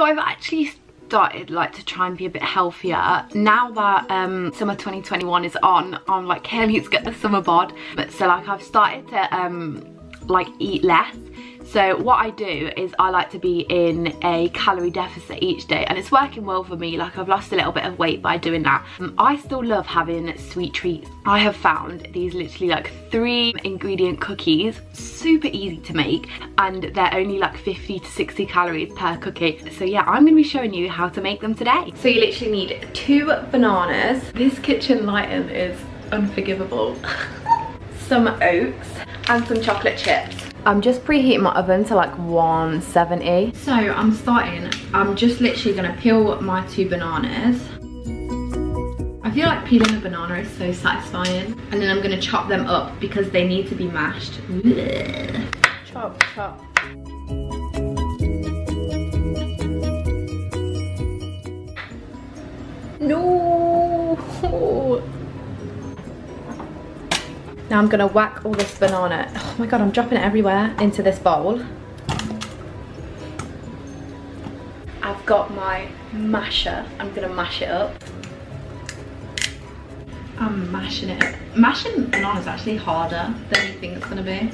So I've actually started like to try and be a bit healthier now that summer 2021 is on. I'm like, hey, let's get the summer bod. But so like I've started to like eat less. So what I do is I like to be in a calorie deficit each day, and it's working well for me. Like I've lost a little bit of weight by doing that. I still love having sweet treats. I have found these literally like 3 ingredient cookies, super easy to make, and they're only like 50 to 60 calories per cookie. So yeah, I'm gonna be showing you how to make them today. So you literally need 2 bananas. This kitchen lighting is unforgivable. Some oats and some chocolate chips. I'm just preheating my oven to like 170. So I'm just literally gonna peel my 2 bananas. I feel like peeling a banana is so satisfying. And then I'm gonna chop them up because they need to be mashed. Chop, chop. No! Now I'm gonna whack all this banana, oh my god, I'm dropping it everywhere, into this bowl. I've got my masher, I'm gonna mash it up. I'm mashing it up. Mashing banana is actually harder than you think it's gonna be.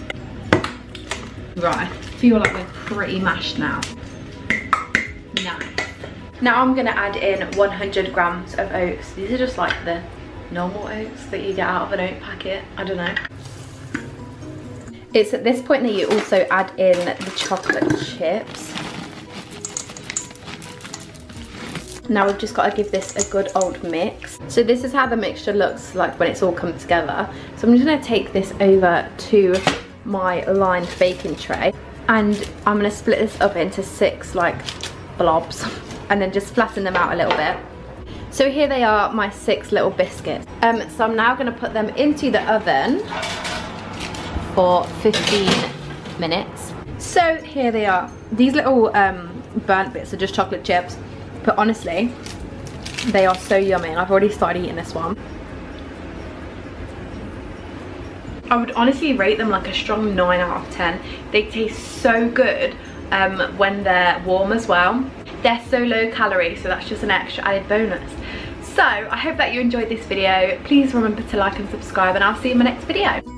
Right, I feel like we're pretty mashed now. Nice. Now I'm gonna add in 100 grams of oats. These are just like the normal oats that you get out of an oat packet. I don't know. It's at this point that you also add in the chocolate chips. Now we've just got to give this a good old mix. So this is how the mixture looks like when it's all come together. So I'm just going to take this over to my lined baking tray, and I'm going to split this up into 6 like blobs and then just flatten them out a little bit. So here they are, my 6 little biscuits. So I'm now gonna put them into the oven for 15 minutes. So here they are. These little burnt bits are just chocolate chips, but honestly, they are so yummy. I've already started eating this one. I would honestly rate them like a strong 9 out of 10. They taste so good when they're warm as well. They're so low calorie, so that's just an extra added bonus. So I hope that you enjoyed this video. Please remember to like and subscribe, and I'll see you in my next video.